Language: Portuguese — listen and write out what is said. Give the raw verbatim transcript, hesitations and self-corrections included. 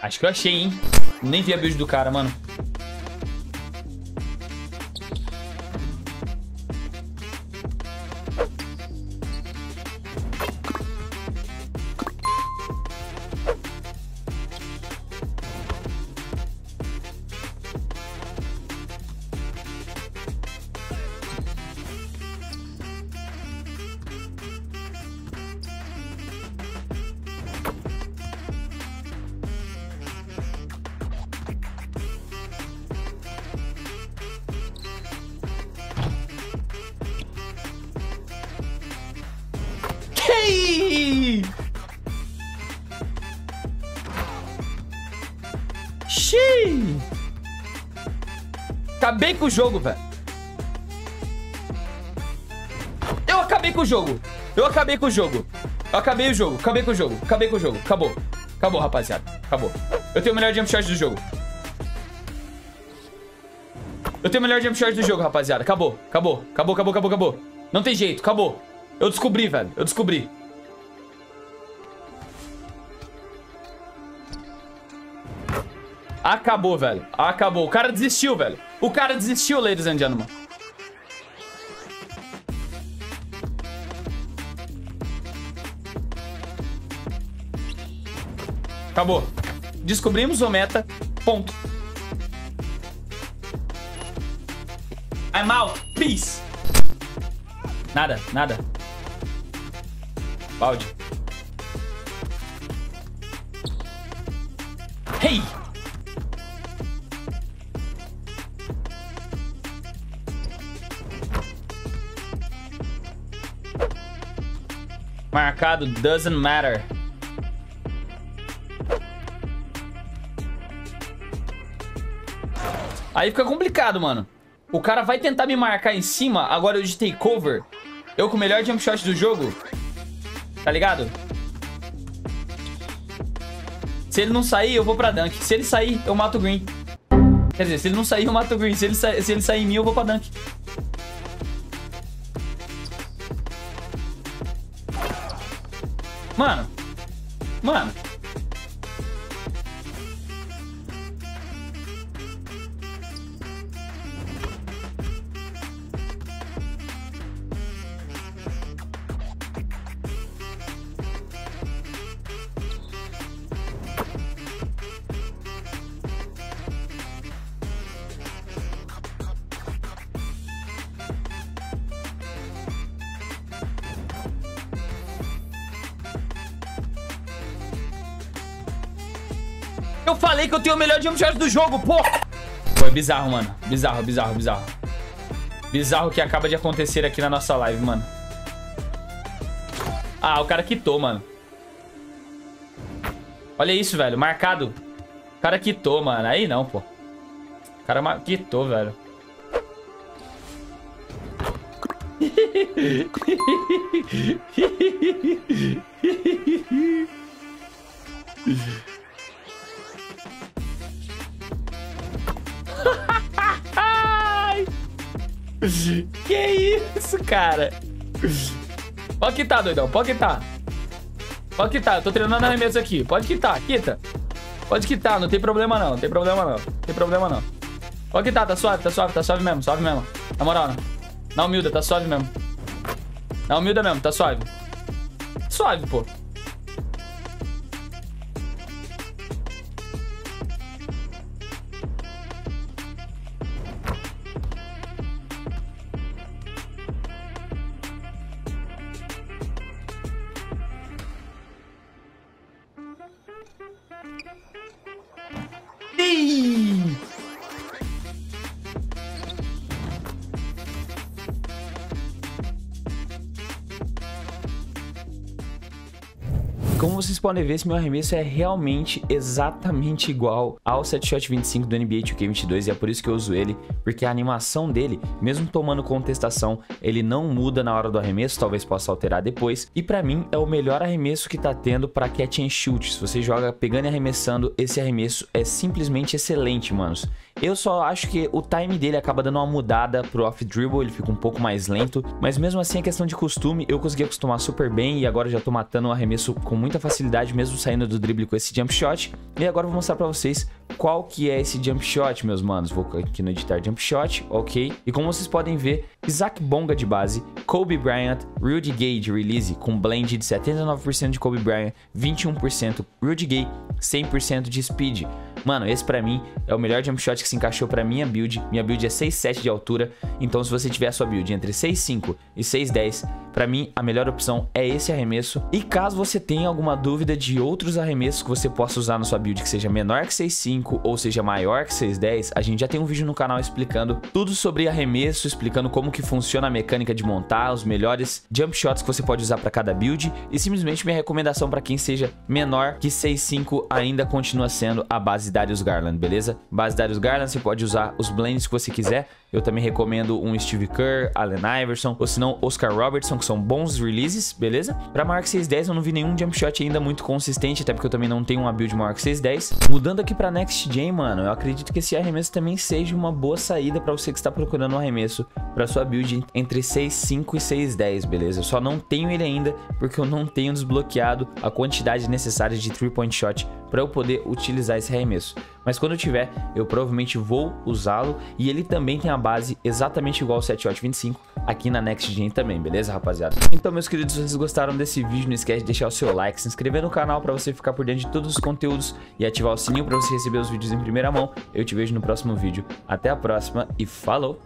Acho que eu achei, hein? Nem vi a build do cara, mano. Xiii. Acabei com o jogo, velho. Eu acabei com o jogo. Eu acabei com o jogo. Eu acabei o jogo. Acabei com o jogo. Acabei com o jogo. Acabou. Acabou, rapaziada. Acabou. Eu tenho o melhor jump shot do jogo. Eu tenho o melhor jump shot do jogo, rapaziada. Acabou. Acabou. Acabou, acabou, acabou, acabou. Não tem jeito. Acabou. Eu descobri, velho. Eu descobri. Acabou, velho. Acabou. O cara desistiu, velho. O cara desistiu, ladies and gentlemen. Acabou. Descobrimos o meta. Ponto. I'm out. Peace. Nada, nada. Balde. Hey! Marcado, doesn't matter. Aí fica complicado, mano. O cara vai tentar me marcar em cima. Agora eu digitei cover. Eu com o melhor jump shot do jogo. Tá ligado? Se ele não sair, eu vou pra dunk. Se ele sair, eu mato o green. Quer dizer, se ele não sair, eu mato o green. Se ele, sa se ele sair em mim, eu vou pra dunk. Mano, mano. Eu falei que eu tenho o melhor jump shot do jogo, pô! Pô, é bizarro, mano. Bizarro, bizarro, bizarro. Bizarro o que acaba de acontecer aqui na nossa live, mano. Ah, o cara quitou, mano. Olha isso, velho. Marcado. O cara quitou, mano. Aí não, pô. O cara mar... quitou, velho. Que isso, cara? Pode quitar, doidão. Pode quitar. Pode quitar. Eu tô treinando arremesso aqui. Pode quitar. Quita. Pode quitar. Não tem problema, não. Não tem problema, não. Não tem problema, não. Pode quitar. Tá suave, tá suave. Tá suave mesmo. Suave mesmo. Na moral, não. Na humilda. Tá suave mesmo. Na humilda mesmo. Tá suave. Suave, pô. Como vocês podem ver, esse meu arremesso é realmente exatamente igual ao sete shot vinte e cinco do N B A dois K vinte e dois e é por isso que eu uso ele, porque a animação dele, mesmo tomando contestação, ele não muda na hora do arremesso, talvez possa alterar depois, e pra mim é o melhor arremesso que tá tendo pra catch and shoot. Se você joga pegando e arremessando, esse arremesso é simplesmente excelente, manos. Eu só acho que o time dele acaba dando uma mudada pro off-dribble, ele fica um pouco mais lento, mas mesmo assim é questão de costume, eu consegui acostumar super bem e agora já tô matando o arremesso com muito muita facilidade mesmo saindo do drible com esse jump shot. E agora eu vou mostrar pra vocês qual que é esse jump shot, meus manos. Vou aqui no editar jump shot, ok. E como vocês podem ver, Isaac Bonga de base, Kobe Bryant, Rudy Gay de release com blend de setenta e nove por cento de Kobe Bryant, vinte e um por cento Rudy Gay, cem por cento de speed. Mano, esse pra mim é o melhor jump shot que se encaixou pra minha build. Minha build é seis sete de altura, então se você tiver a sua build entre seis cinco e seis dez, pra mim a melhor opção é esse arremesso. E caso você tenha alguma dúvida de outros arremessos que você possa usar na sua build que seja menor que seis cinco ou seja maior que seis dez, a gente já tem um vídeo no canal explicando tudo sobre arremesso, explicando como que funciona a mecânica de montar, os melhores jump shots que você pode usar pra cada build. E simplesmente minha recomendação pra quem seja menor que seis cinco ainda continua sendo a base Darius Garland, beleza? Base Darius Garland, você pode usar os blends que você quiser. Eu também recomendo um Steve Kerr, Allen Iverson, ou se não, Oscar Robertson, que são bons releases, beleza? Pra maior que seis dez eu não vi nenhum jump shot ainda muito consistente, até porque eu também não tenho uma build maior que seis dez. Mudando aqui pra Next Gen, mano, eu acredito que esse arremesso também seja uma boa saída pra você que está procurando um arremesso pra sua build entre seis cinco e seis dez, beleza? Eu só não tenho ele ainda, porque eu não tenho desbloqueado a quantidade necessária de three point shot pra eu poder utilizar esse arremesso. Mas quando eu tiver, eu provavelmente vou usá-lo. E ele também tem a base exatamente igual ao sete oito vinte e cinco aqui na Next Gen também, beleza, rapaziada? Então, meus queridos, se vocês gostaram desse vídeo, não esquece de deixar o seu like, se inscrever no canal pra você ficar por dentro de todos os conteúdos e ativar o sininho pra você receber os vídeos em primeira mão. Eu te vejo no próximo vídeo. Até a próxima e falou!